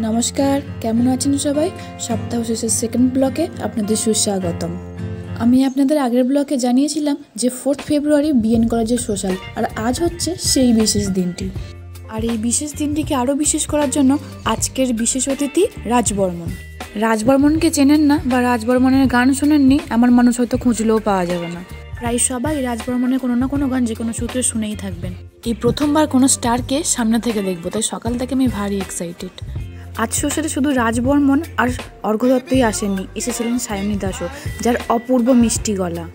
नमस्कार केमन आछेन सबाई सप्ताह शेषेर सेकेंड ब्लॉके आपनादेर सुस्वागतम। आमी आपनादेर आगेर ब्लॉके जानिएछिलाम जे 4 फेब्रुआरी बीएन कलेजेर सोशल और आज होच्छे सेई विशेष दिनटी। और ये विशेष दिनटीके आरो विशेष करार जन्य आजकेर विशेष अतिथि राज बर्मन। राज बर्मन के चेनेन ना बा राज बर्मनेर गान शोनेननि एमन मानुष होयतो खुंजलेओ पावा जाबे ना। प्राय सबाई राज बर्मनेर कोनो ना कोनो गान जे कोनो सूत्रे शुनेई थाकबेन। एई प्रथमबार कोनो स्टारके सामने थेके देखबो ताई सकाल थेके आमी भारी एक्साइटेड। आज सोशले शुधु राज बर्मन और अर्घ्य दत्तई आसेननि, एसेछिलेन सायनी दासो जार अपूर्व मिष्टि गला।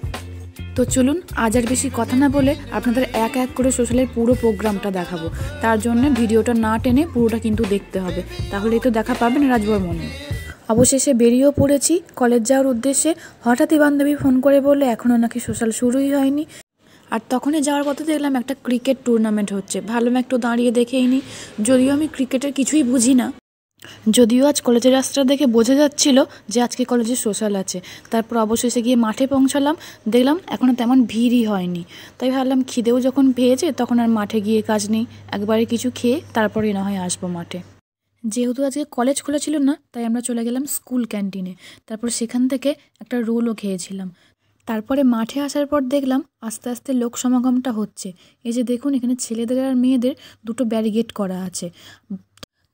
तो चलुन आज आर बेशी कथा ना बोले आपनादेर एक एक करे सोशलेर पुरो प्रोग्रामटा देखाबो। तार जन्य भिडियोटा ना टेने पुरोटा किन्तु देखते हबे, ताहलेई तो देखा पाबेन राज बर्मन। अवशेषे बेरिये पड़ेछि कलेज जाओयार उद्देश्ये। हठात् बान्धवी फोन करे बोले एखोनो नाकि सोशल शुरुई हयनि। और तखने जाओयार पथे देखलाम एकटा क्रिकेट टूर्नामेंट हच्छे। भाबलाम एकटु दाঁড়িয়ে देखेई नि, जदिও आमि क्रिकेटेर किछुई बुझि ना। जदिव आज कलेजर रास्ता देखे बोझा जा आज के कलेजे सोशल आछे। तारपर अवशेषे गिये माठे पौंछालाम, देखलाम एखोनो तेमन भीड़ ही हयनि। ताई भाबलाम खिदेओ जखन पेयेछे तखन आर माठे गिये काज नेई, एकबारे किछु खेये तारपरेई ना हय आसबो माठे। जेहेतु आज के कलेज खोला छिलो ना ताई आमरा चले गेलाम स्कूल कैंटिने। तारपर सेखान थेके एकटा रोलও खेयेछिलाम। तारपरे माठे आसार पर देखलाम आस्ते आस्ते लोक समागमटा हच्छे। এই যে দেখুন এখানে ছেলেদের আর মেয়েদের দুটো ব্যারিকেড করা আছে।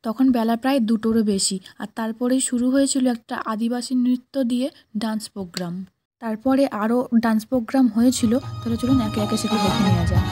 तखन बेला प्राय दुटोरो बेशी और तारपरेई शुरू हयेछिलो एकटा आदिवासी नृत्य दिए डान्स प्रोग्राम। तारपरे आरो डान्स प्रोग्राम हयेछिलो। ताहले चलुन एके एके सेटा देखे नेওয়া যাক।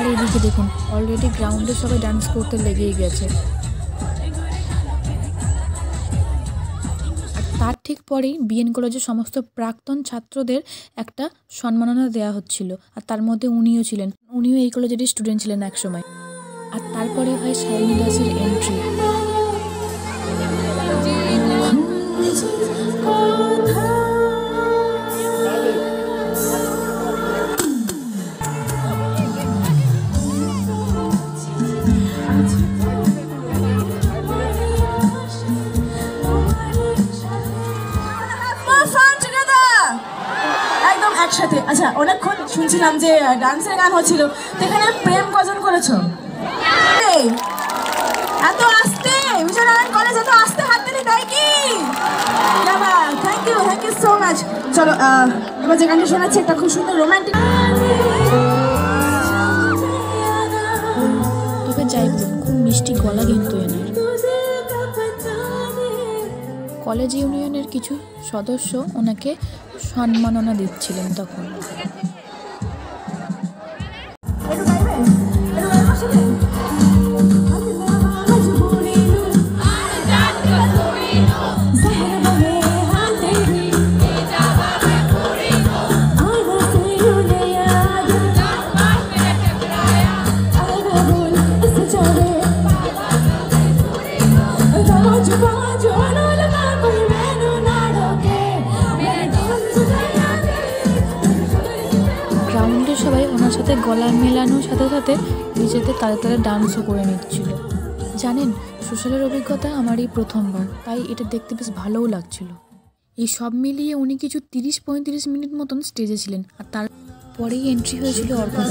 और एदिके देखुन अलरेडी ग्राउंडे सबाई डान्स करते लेगेई गेछे। तार ठीक परेई बीएन कलेजेर समस्त प्राक्तन छात्रदेर एकटा सम्मानना देওয়া হচ্ছিল और तार मध्ये उनिও छिलेन। उनिও এই কলেজেরই স্টুডেন্ট ছিলেন एक समय। और तारपरे हय सायनी दासेर एंट्री। আচ্ছা অনেকক্ষণ শুনছিলাম যে ডান্সের গান হচ্ছিল, এখানে প্রেম কজন করেছো? এত আস্তে বিজয়নারায়ণ কলেজ এত আস্তে হাত দিলি তাই কি? বাবা থ্যাংক ইউ সো মাচ। চলো এবার যে গানটা শোনাচ্ছি একটা খুব সুন্দর রোমান্টিক। তবে যাই খুব মিষ্টি গলা কিন্তু এনার। কলেজ ইউনিয়নের কিছু সদস্য ওনাকে সম্মাননা দিচ্ছিলেন তখন। গলা মেলানোর সাথে সাথে নিজেদের তালে তালে ডান্সও করে নিচ্ছিল। জানেন সোশ্যালের অভিজ্ঞতা আমারই প্রথমবার, তাই এটা দেখতে বেশ ভালোও লাগছিল। এই সব মিলিয়ে উনি কিছু ৩০-৩৫ মিনিট মতন স্টেজে ছিলেন আর তারপরেই এন্ট্রি হয়েছিল অর্পণ।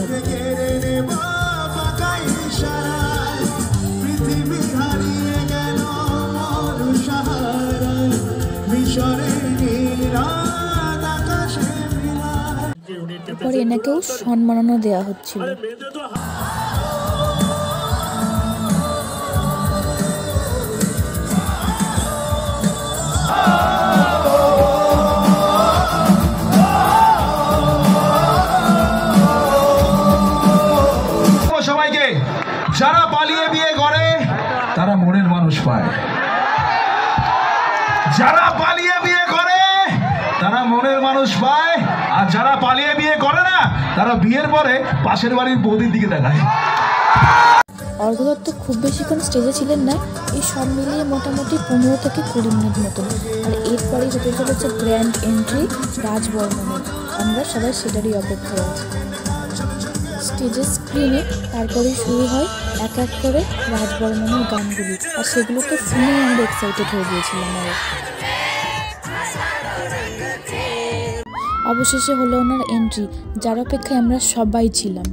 তারপরে এনাকেও সম্মাননা দেওয়া হচ্ছিল। সবাইকে যারা পালিয়ে বিয়ে করে তারা মনের মানুষ পায়, যারা পালিয়ে বিয়ে করে তারা মনের মানুষ পায়। আর যারা পালিয়ে বিয়ে করে না তারা বিয়ের পরে পাশের বাড়ির বৌদির দিকে তাকায়। অর্ঘদত্ত খুব বেশিক্ষণ স্টেজে ছিলেন না, এই সব মিলিয়ে মোটামুটি 15 থেকে 20 মিনিট মতন। আর এরপরে যেতে চলেছে গ্র্যান্ড এন্ট্রি রাজ বর্মনের, আমরা সবাই সেটারই অপেক্ষায় আছি। স্টেজের স্ক্রিনে তারপরে শুরু হয় এক এক করে রাজ বর্মনের গানগুলি, আর সেগুলোকে শুনে আমরা এক্সাইটেড হয়ে গিয়েছিলাম। আর অবশেষে হলো ওনার এন্ট্রি, যার অপেক্ষায় আমরা সবাই ছিলাম।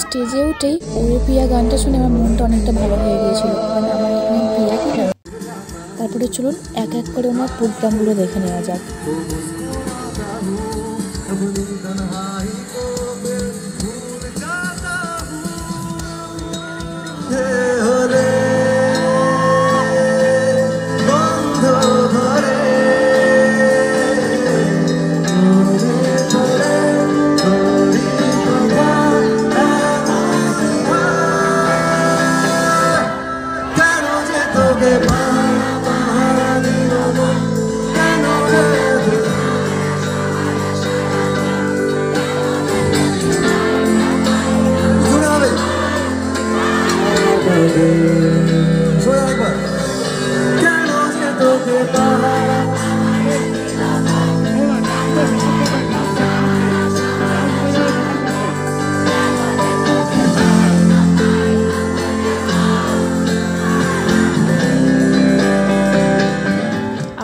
স্টেজে উঠেই ওরে প্রিয়া গানটা শুনে আমার মনটা অনেকটা ভালো হয়ে গিয়েছিল, কারণ আমার এখানে প্রিয়া কি গান। তারপরে চলুন এক এক করে ওনার প্রোগ্রামগুলো দেখে নেওয়া যাক।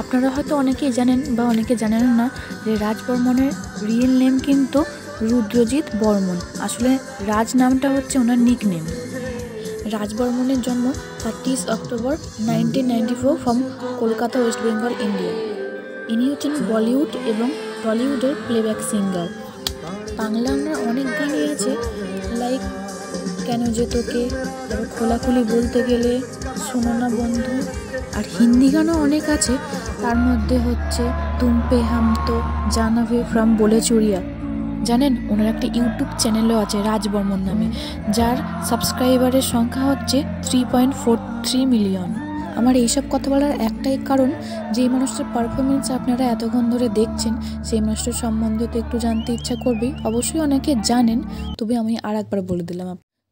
আপনারা হয়তো অনেকেই জানেন বা অনেকে জানেন না যে রাজ বর্মনের রিয়েল নেম কিন্তু রুদ্রজিৎ বর্মন। আসলে রাজ নামটা হচ্ছে ওনার নিক নেম। রাজ বর্মনের জন্ম 30 October 1994 from Kolkata, West Bengal, India. ইনি হচ্ছেন বলিউড এবং টলিউডের প্লেব্যাক সিঙ্গার। বাংলা আমরা অনেক গানই আছে, লাইক কেন যে তোকে, তারপর খোলাখুলি বলতে গেলে, শোনো না বন্ধু। আর হিন্দি গানও অনেক আছে, তার মধ্যে হচ্ছে তুম পে হাম তো জানাবে ফ্রম বলেচুরিয়া। জানেন ওনার একটা ইউটিউব চ্যানেলও আছে রাজ বর্মন নামে, যার সাবস্ক্রাইবারের সংখ্যা হচ্ছে 3.43 মিলিয়ন। আমার এইসব কথা বলার একটাই কারণ, যেই মানুষটার পারফরমেন্স আপনারা এতক্ষণ ধরে দেখছেন সেই মানুষটার সম্বন্ধে তো একটু জানতে ইচ্ছা করবেই। অবশ্যই অনেকে জানেন, তবে আমি আর একবার বলে দিলাম।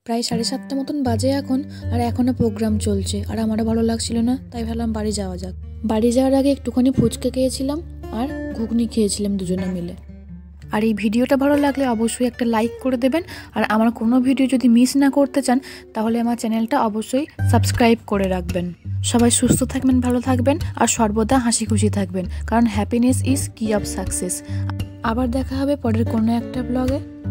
প্রায় 7:30 মতন বাজে এখন, আর এখনও প্রোগ্রাম চলছে, আর আমারও ভালো লাগছিল না, তাই ভাবলাম বাড়ি যাওয়া যাক। বাড়ি যাওয়ার আগে একটুখানি ফুচকা খেয়েছিলাম আর ঘুগনি খেয়েছিলাম দুজনে মিলে। আর এই ভিডিওটা ভালো লাগলে অবশ্যই একটা লাইক করে দেবেন, আর আমার কোনো ভিডিও যদি মিস না করতে চান তাহলে আমার চ্যানেলটা অবশ্যই সাবস্ক্রাইব করে রাখবেন। সবাই সুস্থ থাকবেন, ভালো থাকবেন, আর সর্বদা হাসি খুশি থাকবেন, কারণ happiness is key of success. আবার দেখা হবে পরের কোনো একটা ব্লগে।